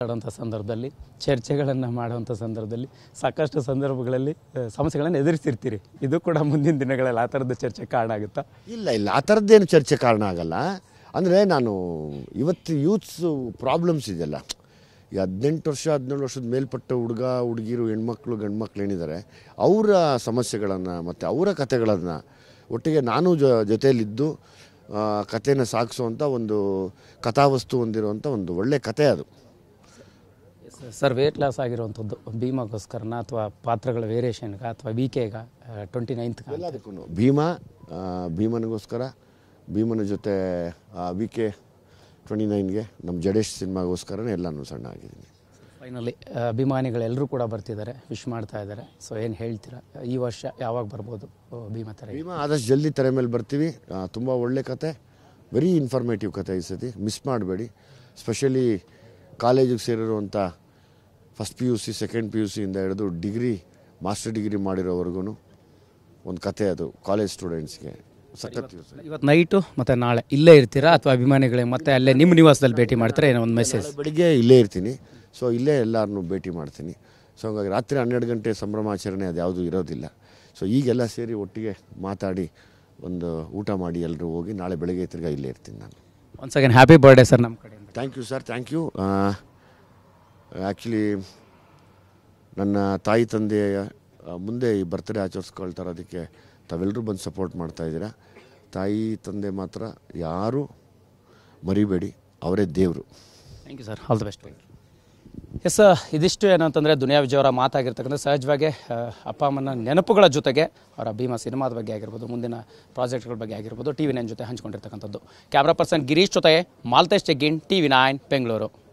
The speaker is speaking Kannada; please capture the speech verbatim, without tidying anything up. ಸಂದರ್ಭದಲ್ಲಿ ಚರ್ಚೆಗಳನ್ನು ಮಾಡುವಂತ ಸಂದರ್ಭದಲ್ಲಿ ಸಾಕಷ್ಟು ಸಂದರ್ಭಗಳಲ್ಲಿ ಸಮಸ್ಯೆಗಳನ್ನು ಎದುರಿಸುತ್ತಿರ್ತೀರಿ ಇದು ಕೂಡ ಮುಂದಿನ ದಿನಗಳಲ್ಲಿ ಆ ತರದ ಚರ್ಚೆ ಕಾರಣ ಆಗುತ್ತಾ ಇಲ್ಲ ಇಲ್ಲ ಆ ತರದೇನು ಚರ್ಚೆ ಕಾರಣ ಆಗಲ್ಲ ಅಂದ್ರೆ ನಾನು ಇವತ್ತು ಯೂತ್ಸ್ ಪ್ರಾಬ್ಲಮ್ಸ್ ಇದೆಲ್ಲ ಈ ಹದಿನೆಂಟು ವರ್ಷ ಹದಿನೇಳು ವರ್ಷದ ಮೇಲ್ಪಟ್ಟ ಹುಡುಗ ಹುಡುಗಿರು ಹೆಣ್ಮಕ್ಳು ಗಂಡ್ಮಕ್ಳು ಏನಿದ್ದಾರೆ ಅವರ ಸಮಸ್ಯೆಗಳನ್ನು ಮತ್ತು ಅವರ ಕಥೆಗಳನ್ನು ಒಟ್ಟಿಗೆ ನಾನು ಜೊತೆಯಲ್ಲಿದ್ದು ಕಥೆನ ಸಾಗಿಸುವಂಥ ಒಂದು ಕಥಾವಸ್ತು ಹೊಂದಿರುವಂಥ ಒಂದು ಒಳ್ಳೆ ಕಥೆ ಅದು सर वेट लॉस भीमागोस्कर अथवा पात्र वेरियेशन अथवा वीके ट्वेंटी नईन भीमा भीमनगोस्कर भीमन जो वीके ट्वेंटी नईन नम जडेश सिनिमागोस्कर सण आगे फाइनली अभिमानीगळेल्लरू कूड बर्तिद्दारे विश माड्ता इद्दारे सो एनु हेळ्तीरा ई वर्ष यावाग बरबहुदु भीमा तेरे भीमा आदष्टु जल्दी तेरे मेले बर्तीवि तुंबा ओळ्ळे कथे वेरी इन्फॉर्मेटिव कथे ई सति मिस माडबेडि स्पेशली ಕಾಲೇಜಿಗೆ ಸೇರಿರುವಂತ ಫಸ್ಟ್ ಪಿಯುಸಿ ಸೆಕೆಂಡ್ ಪಿಯುಸಿ ಇಂದ ಹಿಡಿದು ಡಿಗ್ರಿ ಮಾಸ್ಟರ್ ಡಿಗ್ರಿ ಮಾಡಿರೋವರೆಗೂ ಒಂದು ಕಥೆ ಅದು ಕಾಲೇಜ್ ಸ್ಟೂಡೆಂಟ್ಸ್ ಗೆ ಸಖತ್ ಯೂಸ್ ಇವತ್ತು ನೈಟ್ ಮತ್ತೆ ನಾಳೆ ಇಲ್ಲೇ ಇರ್ತೀರಾ ಅಥವಾ ಅಭಿಮಾನಿಗಳಿಗೆ ಮತ್ತೆ ಅಲ್ಲೇ ನಿಮ್ಮ ನಿವಾಸದಲ್ಲಿ ಭೇಟಿ ಮಾಡ್ತಾರೆ ಏನೋ ಒಂದು ಮೆಸೇಜ್ ಬೆಳಿಗ್ಗೆ ಇಲ್ಲೇ ಇರ್ತೀನಿ ಸೊ ಇಲ್ಲೇ ಎಲ್ಲರನ್ನೂ ಭೇಟಿ ಮಾಡ್ತೀನಿ ಸೊ ಹಾಗಾಗಿ ರಾತ್ರಿ ಹನ್ನೆರಡು ಗಂಟೆ ಸಂಭ್ರಮಾಚರಣೆ ಅದು ಯಾವುದು ಇರೋದಿಲ್ಲ ಸೊ ಈಗೆಲ್ಲ ಸೇರಿ ಒಟ್ಟಿಗೆ ಮಾತಾಡಿ ಒಂದು ಊಟ ಮಾಡಿ ಎಲ್ಲರೂ ಹೋಗಿ ನಾಳೆ ಬೆಳಿಗ್ಗೆ ತಿರ್ಗಾ ಇಲ್ಲೇ ಇರ್ತೀನಿ ನಾನು once again happy birthday sir ನಮ್ಮ ಕಡೆ thank you sir thank you actually ನನ್ನ ತಾಯಿ ತಂದೆ ಮುಂದೆ ಈ ಬರ್ತ್ಡೇ ಆಚರಿಸಿಕೊಳ್ಳತಾ ಇರೋದಕ್ಕೆ ತಾವೆಲ್ಲರೂ ಬಂದು ಸಪೋರ್ಟ್ ಮಾಡ್ತಾ ಇದ್ದೀರಾ ತಾಯಿ ತಂದೆ ಮಾತ್ರ ಯಾರು ಮರಿಬೇಡಿ ಅವರೇ ದೇವರು thank you sir all the best ಎಸ್ ಇದಿಷ್ಟು ಏನು ಅಂತಂದ್ರೆ ದುನಿಯಾ ವಿಜಯ್ ಅವರ ಮಾತಾಗಿರ್ತಕ್ಕಂಥ ಸಹಜವಾಗಿ ಅಪ್ಪ ಅಮ್ಮನ ನೆನಪುಗಳ ಜೊತೆಗೆ ಅವರ ಭೀಮಾ ಸಿನಿಮಾದ ಬಗ್ಗೆ ಆಗಿರ್ಬೋದು ಮುಂದಿನ ಪ್ರಾಜೆಕ್ಟ್ಗಳ ಬಗ್ಗೆ ಆಗಿರ್ಬೋದು ಟಿವಿ ನೈನ್ ಜೊತೆ ಹಂಚಿಕೊಂಡಿರ್ತಕ್ಕಂಥದ್ದು ಕ್ಯಾಮರಾ ಪರ್ಸನ್ ಗಿರೀಶ್ ಜೊತೆ ಮಾಲ್ತೇಶ್ ಚೆಗ್ಗಿನ್ ಟಿವಿ ನೈನ್ ಬೆಂಗಳೂರು।